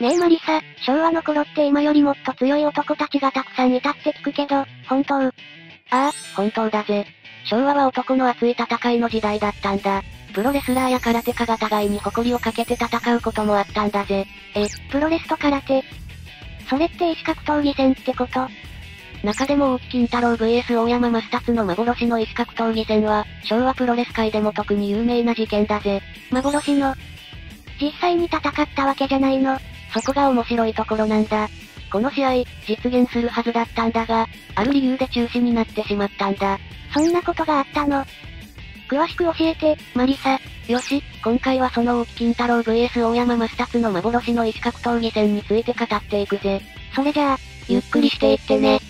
ねえマリサ、昭和の頃って今よりもっと強い男たちがたくさんいたって聞くけど、本当？ああ、本当だぜ。昭和は男の熱い戦いの時代だったんだ。プロレスラーや空手家が互いに誇りをかけて戦うこともあったんだぜ。プロレスと空手？それって異種格闘技戦ってこと？中でも大木金太郎 vs 大山マスタツの幻の異種格闘技戦は、昭和プロレス界でも特に有名な事件だぜ。幻の？実際に戦ったわけじゃないの？そこが面白いところなんだ。この試合、実現するはずだったんだが、ある理由で中止になってしまったんだ。そんなことがあったの？詳しく教えて、マリサ。よし、今回はその大木金太郎 vs 大山マスタツの幻の異種格闘技戦について語っていくぜ。それじゃあ、ゆっくりしていってね。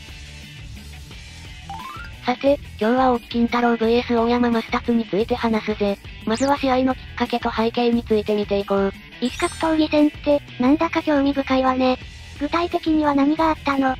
さて、今日は大木金太郎 vs 大山マスタツについて話すぜ。まずは試合のきっかけと背景について見ていこう。異種格闘技戦って、なんだか興味深いわね。具体的には何があったの？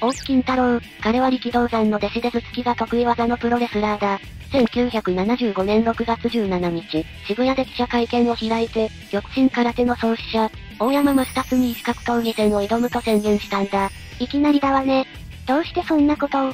大木金太郎、彼は力道山の弟子で頭突きが得意技のプロレスラーだ。1975年6月17日、渋谷で記者会見を開いて、極真空手の創始者、大山マスタツに異種格闘技戦を挑むと宣言したんだ。いきなりだわね。どうしてそんなことを？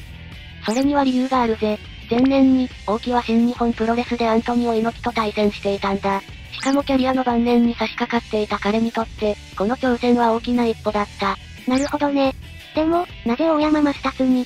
それには理由があるぜ。前年に、大木は新日本プロレスでアントニオ猪木と対戦していたんだ。しかもキャリアの晩年に差し掛かっていた彼にとって、この挑戦は大きな一歩だった。なるほどね。でも、なぜ大山マスタツに？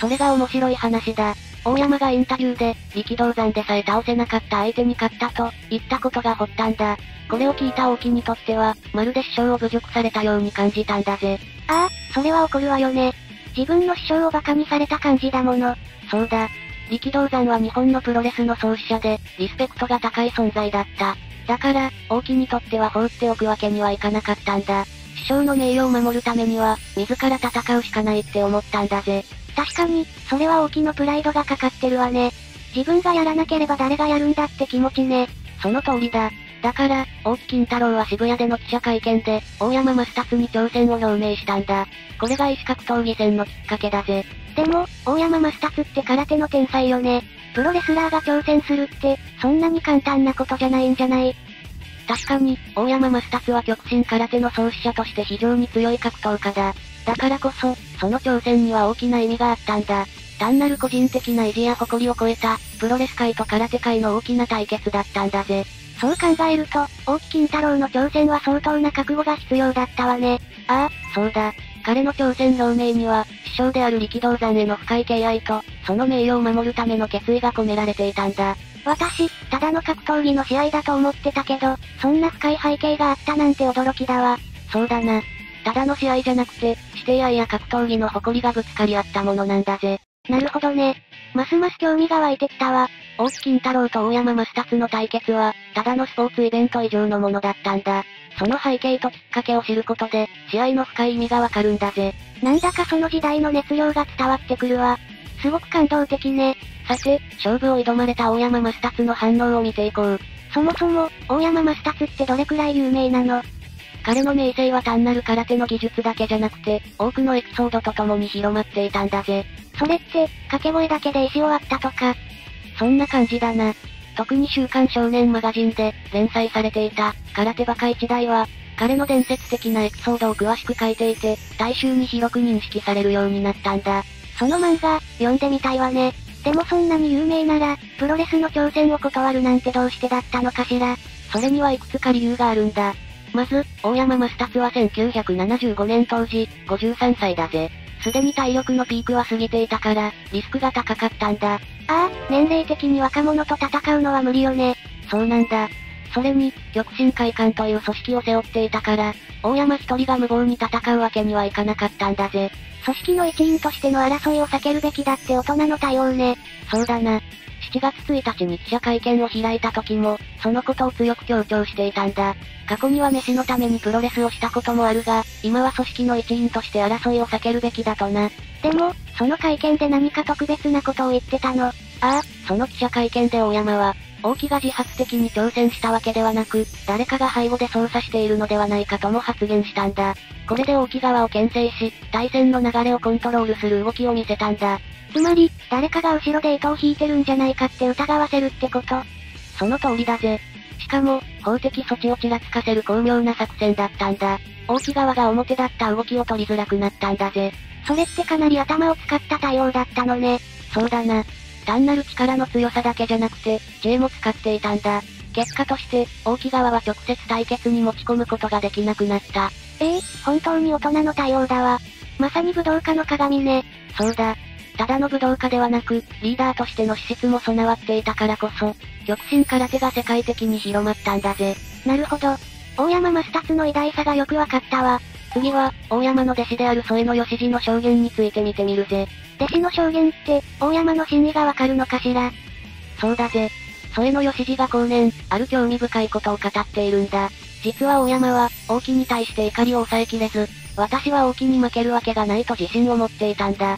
それが面白い話だ。大山がインタビューで、力道山でさえ倒せなかった相手に勝ったと、言ったことが発端だ。これを聞いた大木にとっては、まるで師匠を侮辱されたように感じたんだぜ。ああ、それは怒るわよね。自分の師匠を馬鹿にされた感じだもの。そうだ。力道山は日本のプロレスの創始者で、リスペクトが高い存在だった。だから、大木にとっては放っておくわけにはいかなかったんだ。師匠の名誉を守るためには、自ら戦うしかないって思ったんだぜ。確かに、それは大木のプライドがかかってるわね。自分がやらなければ誰がやるんだって気持ちね。その通りだ。だから、大木金太郎は渋谷での記者会見で、大山マスタツに挑戦を表明したんだ。これが異種格闘技戦のきっかけだぜ。でも、大山マスタツって空手の天才よね。プロレスラーが挑戦するって、そんなに簡単なことじゃないんじゃない？確かに、大山マスタツは極真空手の創始者として非常に強い格闘家だ。だからこそ、その挑戦には大きな意味があったんだ。単なる個人的な意地や誇りを超えた、プロレス界と空手界の大きな対決だったんだぜ。そう考えると、大木金太郎の挑戦は相当な覚悟が必要だったわね。ああ、そうだ。彼の挑戦表明には、師匠である力道山への深い敬愛と、その名誉を守るための決意が込められていたんだ。私、ただの格闘技の試合だと思ってたけど、そんな深い背景があったなんて驚きだわ。そうだな。ただの試合じゃなくて、師弟愛や格闘技の誇りがぶつかり合ったものなんだぜ。なるほどね。ますます興味が湧いてきたわ。大木金太郎と大山マスタツの対決は、ただのスポーツイベント以上のものだったんだ。その背景ときっかけを知ることで、試合の深い意味がわかるんだぜ。なんだかその時代の熱量が伝わってくるわ。すごく感動的ね。さて、勝負を挑まれた大山マスタツの反応を見ていこう。そもそも、大山マスタツってどれくらい有名なの？彼の名声は単なる空手の技術だけじゃなくて、多くのエピソードと共に広まっていたんだぜ。それって、掛け声だけで石を割ったとか？そんな感じだな。特に週刊少年マガジンで連載されていた空手バカ一代は、彼の伝説的なエピソードを詳しく書いていて、大衆に広く認識されるようになったんだ。その漫画、読んでみたいわね。でもそんなに有名なら、プロレスの挑戦を断るなんてどうしてだったのかしら。それにはいくつか理由があるんだ。まず、大山マスタツは1975年当時、53歳だぜ。すでに体力のピークは過ぎていたから、リスクが高かったんだ。ああ、年齢的に若者と戦うのは無理よね。そうなんだ。それに、極真会館という組織を背負っていたから、大山一人が無謀に戦うわけにはいかなかったんだぜ。組織の一員としての争いを避けるべきだって大人の対応ね。そうだな。7月1日に記者会見を開いた時も、そのことを強く強調していたんだ。過去には飯のためにプロレスをしたこともあるが、今は組織の一員として争いを避けるべきだとな。でも、その会見で何か特別なことを言ってたの？ああ、その記者会見で大山は、大木が自発的に挑戦したわけではなく、誰かが背後で操作しているのではないかとも発言したんだ。これで大木側を牽制し、対戦の流れをコントロールする動きを見せたんだ。つまり、誰かが後ろで糸を引いてるんじゃないかって疑わせるってこと？その通りだぜ。しかも、法的措置をちらつかせる巧妙な作戦だったんだ。大木側が表だった動きを取りづらくなったんだぜ。それってかなり頭を使った対応だったのね。そうだな。単なる力の強さだけじゃなくて、J も使っていたんだ。結果として、大木側は直接対決に持ち込むことができなくなった。本当に大人の対応だわ。まさに武道家の鏡ね。そうだ。ただの武道家ではなく、リーダーとしての資質も備わっていたからこそ、極真空手が世界的に広まったんだぜ。なるほど。大山マスタツの偉大さがよくわかったわ。次は、大山の弟子である添野義次の証言について見てみるぜ。弟子の証言って、大山の真意がわかるのかしら？そうだぜ。添野義次が後年、ある興味深いことを語っているんだ。実は大山は、大木に対して怒りを抑えきれず、私は大木に負けるわけがないと自信を持っていたんだ。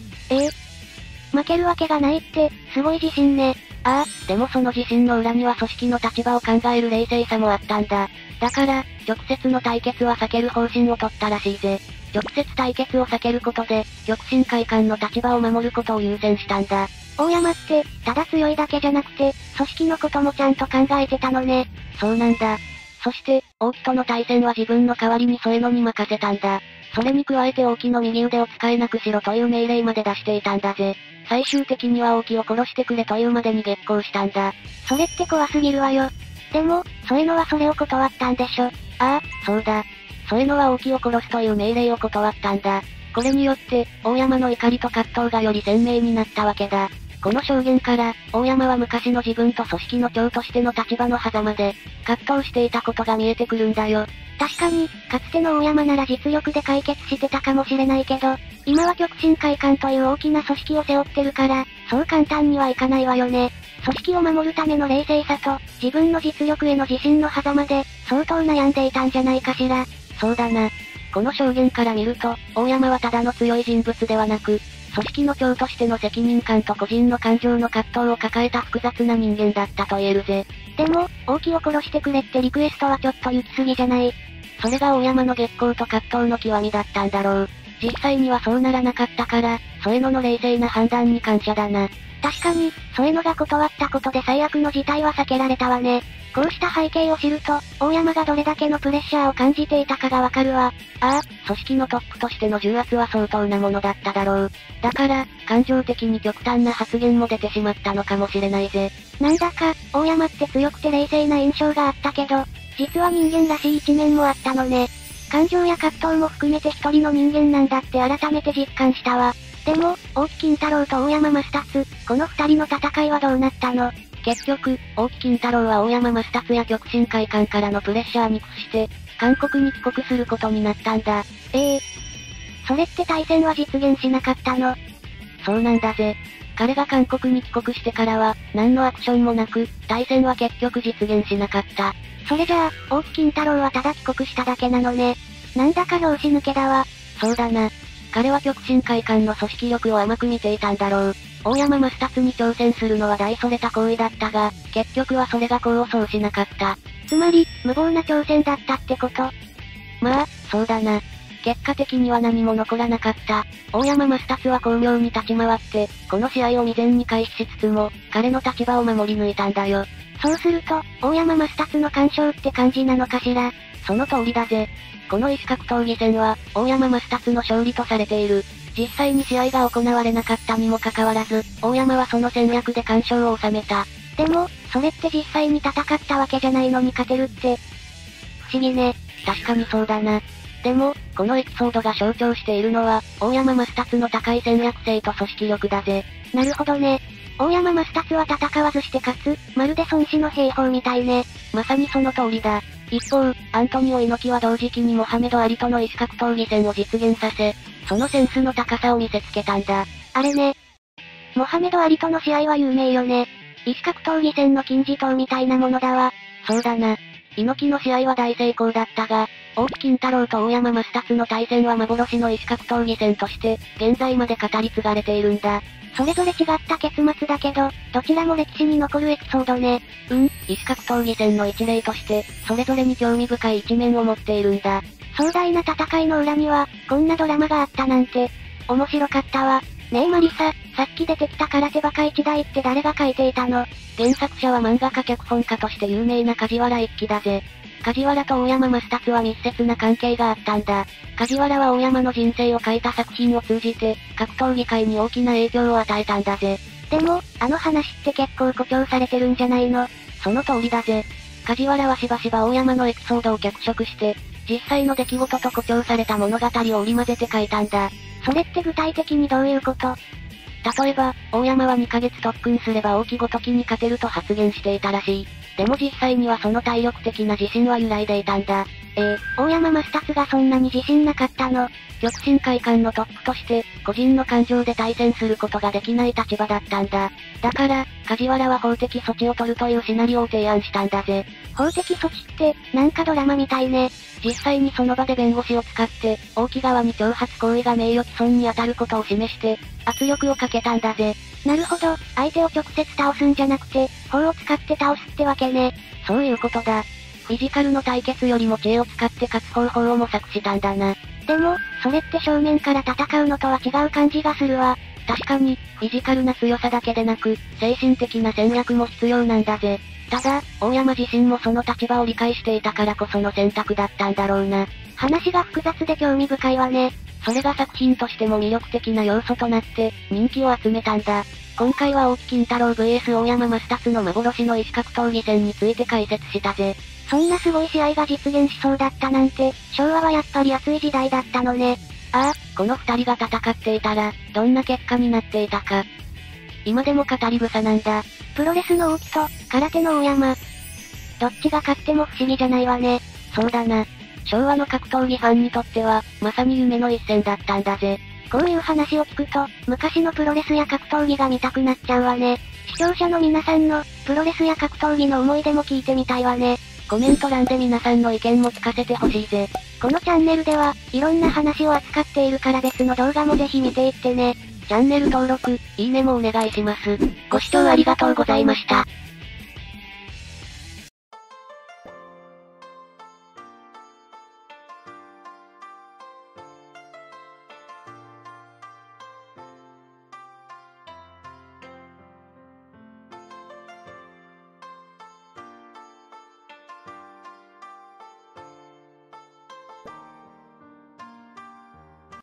負けるわけがないって、すごい自信ね。ああ、でもその自信の裏には組織の立場を考える冷静さもあったんだ。だから、直接の対決は避ける方針を取ったらしいぜ。直接対決を避けることで、極真会館の立場を守ることを優先したんだ。大山って、ただ強いだけじゃなくて、組織のこともちゃんと考えてたのね。そうなんだ。そして、大木との対戦は自分の代わりに添野に任せたんだ。それに加えて大木の右腕を使えなくしろという命令まで出していたんだぜ。最終的には大木を殺してくれというまでに激高したんだ。それって怖すぎるわよ。でも、添野はそれを断ったんでしょ。ああ、そうだ。添野は大木を殺すという命令を断ったんだ。これによって、大山の怒りと葛藤がより鮮明になったわけだ。この証言から、大山は昔の自分と組織の長としての立場の狭間で、葛藤していたことが見えてくるんだよ。確かに、かつての大山なら実力で解決してたかもしれないけど、今は極真会館という大きな組織を背負ってるから、そう簡単にはいかないわよね。組織を守るための冷静さと、自分の実力への自信の狭間で、相当悩んでいたんじゃないかしら。そうだな。この証言から見ると、大山はただの強い人物ではなく、組織の長としての責任感と個人の感情の葛藤を抱えた複雑な人間だったと言えるぜ。でも、大木を殺してくれってリクエストはちょっと行き過ぎじゃない。それが大山の激高と葛藤の極みだったんだろう。実際にはそうならなかったから、添野の冷静な判断に感謝だな。確かに、添野が断ったことで最悪の事態は避けられたわね。こうした背景を知ると、大山がどれだけのプレッシャーを感じていたかがわかるわ。ああ、組織のトップとしての重圧は相当なものだっただろう。だから、感情的に極端な発言も出てしまったのかもしれないぜ。なんだか、大山って強くて冷静な印象があったけど、実は人間らしい一面もあったのね。感情や葛藤も含めて一人の人間なんだって改めて実感したわ。でも、大木金太郎と大山マスタツ、この二人の戦いはどうなったの？結局、大木金太郎は大山マスタツや極真会館からのプレッシャーに屈して、韓国に帰国することになったんだ。それって対戦は実現しなかったの？そうなんだぜ。彼が韓国に帰国してからは、何のアクションもなく、対戦は結局実現しなかった。それじゃあ、大木金太郎はただ帰国しただけなのね。なんだか拍子抜けだわ。そうだな。彼は極真会館の組織力を甘く見ていたんだろう。大山マスタツに挑戦するのは大それた行為だったが、結局はそれが功を奏しなかった。つまり、無謀な挑戦だったってこと？まあ、そうだな。結果的には何も残らなかった。大山マスタツは巧妙に立ち回って、この試合を未然に回避しつつも、彼の立場を守り抜いたんだよ。そうすると、大山マスタツの干渉って感じなのかしら。その通りだぜ。この異種格闘技戦は、大山マスタツの勝利とされている。実際に試合が行われなかったにもかかわらず、大山はその戦略で干渉を収めた。でも、それって実際に戦ったわけじゃないのに勝てるって、不思議ね。確かにそうだな。でも、このエピソードが象徴しているのは、大山マスタツの高い戦略性と組織力だぜ。なるほどね。大山マスタツは戦わずして勝つ、まるで孫子の兵法みたいね。まさにその通りだ。一方、アントニオ猪木は同時期にモハメド・アリとの異種格闘技戦を実現させ、そのセンスの高さを見せつけたんだ。あれね。モハメド・アリとの試合は有名よね。異種格闘技戦の金字塔みたいなものだわ。そうだな。猪木の試合は大成功だったが、大木金太郎と大山マスタツの対戦は幻の異種格闘技戦として、現在まで語り継がれているんだ。それぞれ違った結末だけど、どちらも歴史に残るエピソードね。異種格闘技戦の一例として、それぞれに興味深い一面を持っているんだ。壮大な戦いの裏には、こんなドラマがあったなんて、面白かったわ。ねえマリサ、さっき出てきた空手バカ一代って誰が書いていたの？原作者は漫画家脚本家として有名な梶原一騎だぜ。梶原と大山益達は密接な関係があったんだ。梶原は大山の人生を変えた作品を通じて、格闘技界に大きな影響を与えたんだぜ。でも、あの話って結構誇張されてるんじゃないの？その通りだぜ。梶原はしばしば大山のエピソードを脚色して、実際の出来事と誇張された物語を織り交ぜて書いたんだ。それって具体的にどういうこと？例えば、大山は2ヶ月特訓すれば大木ごときに勝てると発言していたらしい。でも実際にはその体力的な自信は揺らいでいたんだ。大山益達がそんなに自信なかったの？極真会館のトップとして、個人の感情で対戦することができない立場だったんだ。だから、梶原は法的措置を取るというシナリオを提案したんだぜ。法的措置って、なんかドラマみたいね。実際にその場で弁護士を使って、大木側に挑発行為が名誉毀損に当たることを示して、圧力をかけたんだぜ。なるほど、相手を直接倒すんじゃなくて、法を使って倒すってわけね。そういうことだ。フィジカルの対決よりも知恵を使って勝つ方法を模索したんだな。でも、それって正面から戦うのとは違う感じがするわ。確かに、フィジカルな強さだけでなく、精神的な戦略も必要なんだぜ。ただ、大山自身もその立場を理解していたからこその選択だったんだろうな。話が複雑で興味深いわね。それが作品としても魅力的な要素となって、人気を集めたんだ。今回は大木金太郎 vs 大山益達の幻の異種格闘技戦について解説したぜ。そんなすごい試合が実現しそうだったなんて、昭和はやっぱり熱い時代だったのね。ああ、この二人が戦っていたら、どんな結果になっていたか。今でも語り草なんだ。プロレスの大木と、空手の大山。どっちが勝っても不思議じゃないわね。そうだな。昭和の格闘技ファンにとっては、まさに夢の一戦だったんだぜ。こういう話を聞くと、昔のプロレスや格闘技が見たくなっちゃうわね。視聴者の皆さんの、プロレスや格闘技の思い出も聞いてみたいわね。コメント欄で皆さんの意見も聞かせてほしいぜ。このチャンネルでは、いろんな話を扱っているから別の動画もぜひ見ていってね。チャンネル登録、いいねもお願いします。ご視聴ありがとうございました。